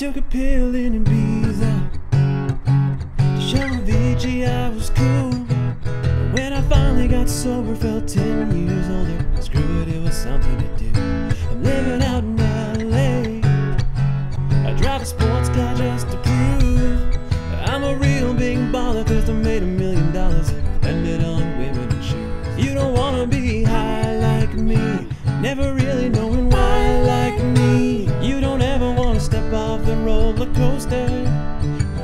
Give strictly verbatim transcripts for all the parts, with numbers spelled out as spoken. Took a pill in Ibiza to show V G I was cool. When I finally got sober, felt ten years older. Screw it, it was something to do. I'm living out in L A I drive a sports car just to prove I'm a real big baller, cause I made a million dollars. Ended on women and shoes. You don't wanna be high like me, never really knowing why like me. You don't ever wanna step off the roller coaster,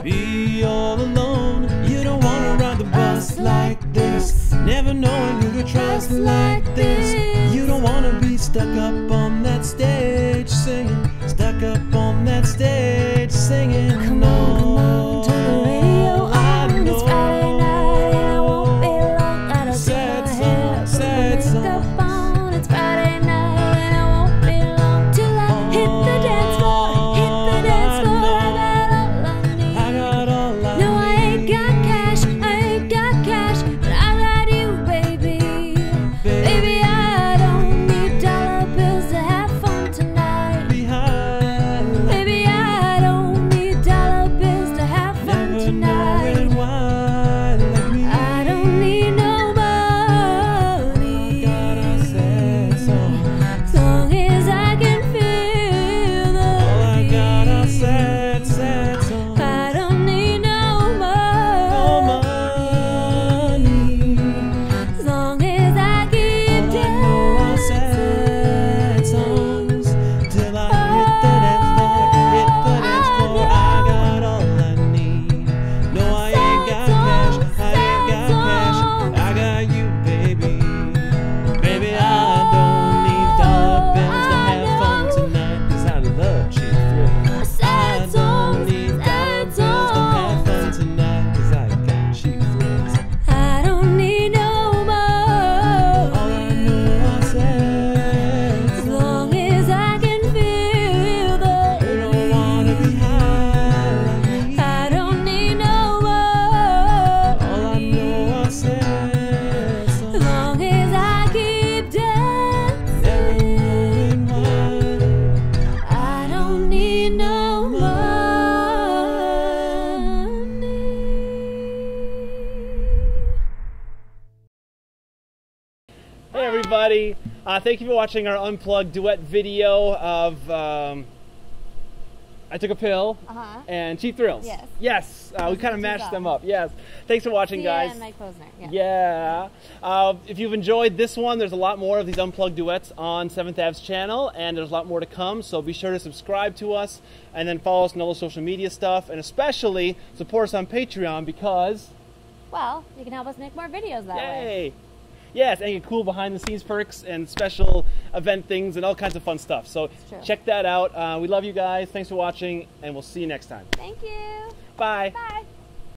be all alone. You don't wanna ride the bus like this, never knowing who to trust like this. You don't wanna be stuck up on that stage singing, stuck up on that stage singing. Come on, come on, turn the radio on, it's Friday night and I won't be long. I don't sad my head, song, sad song, makeup on, it's Friday night and I won't be long till I oh, hit the dance floor, hit the dance floor. I, I got all I need. No, I ain't got cash, I ain't got cash, but I got you, baby. Baby, baby, I don't need dollar bills to have fun tonight. Be high. Baby, I don't need dollar bills to have fun never tonight. Why, like me. I don't need no money. God, I said so. As long as I can feel the all I got, I said, said so. I don't need no No money. money. As long as I keep All I know are sad songs till I hit the dance floor, hit the dance floor. I got all I need. No, I ain't got cash, I ain't got cash. I got you, baby. Baby, I don't need dollar bills to have fun tonight, 'cause I love cheap thrills. I don't need dollar bills to have fun tonight, 'cause I got cheap thrills. I don't need no All I money. know are sad As long as I can feel the You don't wanna be high like me. I don't need no All I know money. are sad As songs. long as I keep Never dancing, knowing why. I don't need no money. Hey everybody, uh, thank you for watching our unplugged duet video of um, I Took a Pill Uh-huh. and Cheap Thrills. Yes. Yes, uh, we kind of matched them up. Yes. Thanks for watching, guys. and Mike Posner. Yeah. Yeah. Uh, if you've enjoyed this one, there's a lot more of these unplugged duets on seventh Ave's channel, and there's a lot more to come, so be sure to subscribe to us and then follow us on all the social media stuff, and especially support us on Patreon because, Well, you can help us make more videos that way. yay! Yes, and you get cool behind-the-scenes perks and special event things and all kinds of fun stuff. So It's true. check that out. Uh, we love you guys. Thanks for watching, and we'll see you next time. Thank you. Bye. Bye.